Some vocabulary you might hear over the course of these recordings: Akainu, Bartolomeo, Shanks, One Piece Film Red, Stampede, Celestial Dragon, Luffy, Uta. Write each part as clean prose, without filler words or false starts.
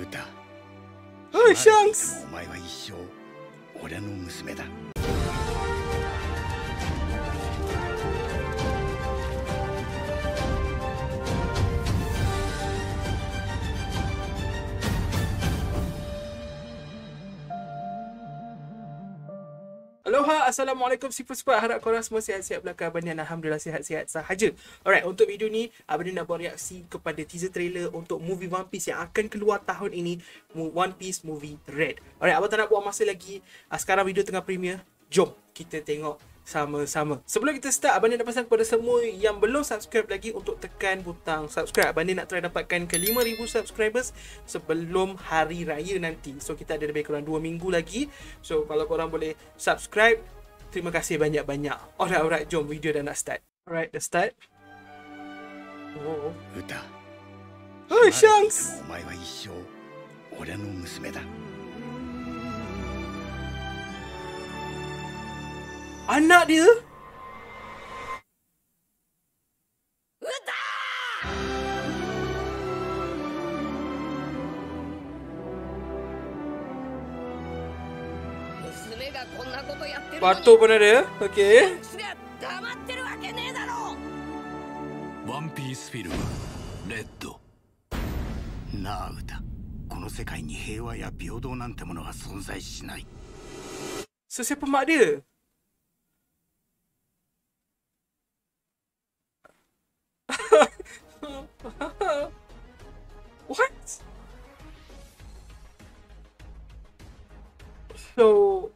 Uta. Oh, Shanks. Aloha, Assalamualaikum Siapa-siapa. Harap korang semua sihat-sihat belaka. Abang dan Alhamdulillah sihat-sihat sahaja. Alright, untuk video ni abang nak buat reaksi kepada teaser trailer untuk movie One Piece yang akan keluar tahun ini, One Piece Movie Red. Alright, abang tak nak buang masa lagi. Sekarang video tengah premiere. Jom kita tengok sama-sama. Sebelum kita start, abang ni nak pesan kepada semua yang belum subscribe lagi untuk tekan butang subscribe. Abang ni nak try dapatkan ke 5,000 subscribers sebelum hari raya nanti. So kita ada lebih kurang 2 minggu lagi. So kalau korang boleh subscribe, terima kasih banyak-banyak. Alright, jom video dah nak start. Alright, dah start. Oh, Uta. Oh, Shanks. Anak dia? Uta! Patuh pun ada? Okey. One Piece Film Red. Na Uta, この世界に平和や平等なんてものは存在しない。So, siapa mak dia? What? So,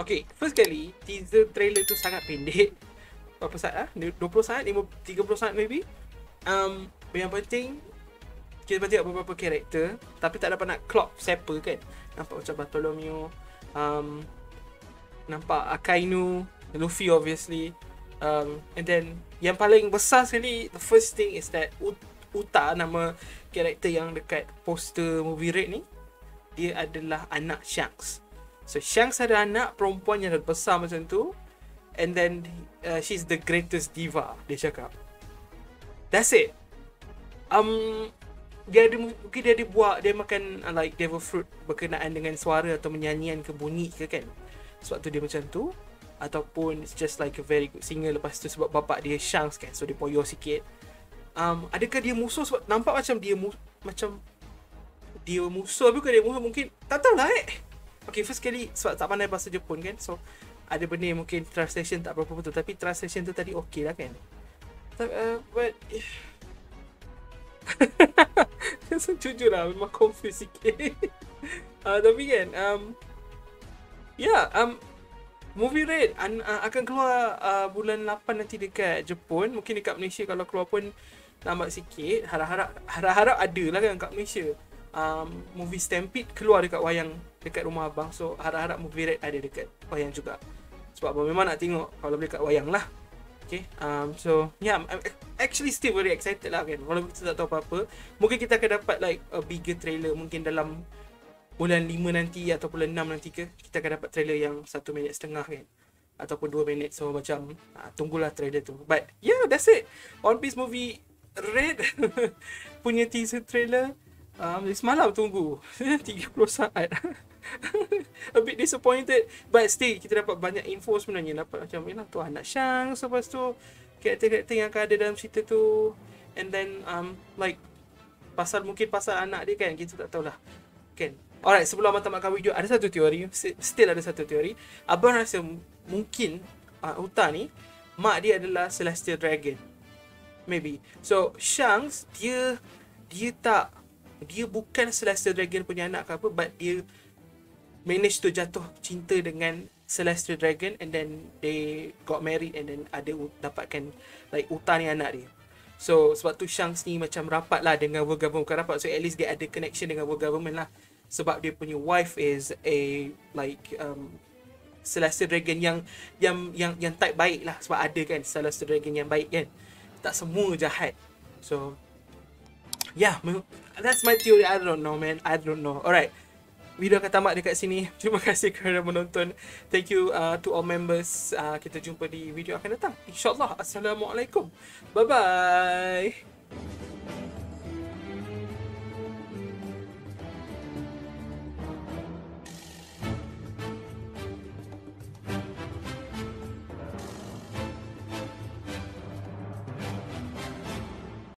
okay, first kali teaser trailer tu sangat pendek. Berapa saat lah? 20 saat? 30 saat maybe? Yang penting kita dapat tengok beberapa karakter, tapi tak dapat nak clock siapa kan. Nampak macam Bartolomeo, nampak Akainu, Luffy obviously. And then yang paling besar sekali, the first thing is that Uta, nama karakter yang dekat poster movie Red ni, dia adalah anak Shanks. So Shanks ada anak perempuan yang besar macam tu. And then she's the greatest diva, dia cakap. That's it. Dia ada buat, dia makan like devil fruit berkenaan dengan suara atau menyanyian ke bunyi ke kan. Sebab tu dia macam tu. Ataupun it's just like a very good singer. Lepas tu sebab bapak dia Shanks kan, so dia poyor sikit. Adakah dia musuh? Sebab nampak macam dia musuh. Tapi bukan dia musuh, mungkin tak tahulah Okay, first kali sebab tak pandai bahasa Jepun kan, so ada benda yang mungkin translation tak berapa betul. Tapi translation tu tadi okey lah kan. But jujur lah, memang confused sikit. Tapi kan Movie Red akan keluar bulan 8 nanti dekat Jepun. Mungkin dekat Malaysia kalau keluar pun lambat sikit. Harap-harap ada lah kan kat Malaysia. Movie Stampede keluar dekat wayang dekat rumah abang. So harap-harap Movie Red ada dekat wayang juga. Sebab abang memang nak tengok kalau boleh kat wayang lah. Okay, so yeah, I'm actually still very excited lah kan. Walaupun kita tak tahu apa-apa, mungkin kita akan dapat like a bigger trailer. Mungkin dalam bulan 5 nanti atau bulan 6 nanti ke, kita akan dapat trailer yang 1.5 minit kan, ataupun 2 minit. So macam tunggulah trailer tu. But yeah, that's it. One Piece Movie Red punya teaser trailer semalam tunggu 30 saat. A bit disappointed, but still kita dapat banyak info sebenarnya. Dapat macam tu anak Shanks, lepas tu karakter-karakter yang akan ada dalam cerita tu. And then like pasal anak dia kan, kita tak tahulah kan. Alright, sebelum abang tamatkan video, ada satu teori. Still ada satu teori. Abang rasa mungkin Uta ni, mak dia adalah Celestial Dragon. Maybe. So, Shanks, dia bukan Celestial Dragon punya anak ke apa, but dia manage to jatuh cinta dengan Celestial Dragon, and then they got married, and then ada dapatkan like Uta ni anak dia. So, sebab tu Shanks ni macam rapat lah dengan world government. Bukan rapat, so at least dia ada connection dengan world government lah. Sebab dia punya wife is a like Celestial Dragon yang type baik lah. Sebab ada kan Celestial Dragon yang baik kan, tak semua jahat. So yeah, that's my theory. I don't know man, I don't know. Alright, video akan tamat dekat sini. Terima kasih kerana menonton. Thank you to all members. Kita jumpa di video akan datang, InsyaAllah. Assalamualaikum. Bye bye.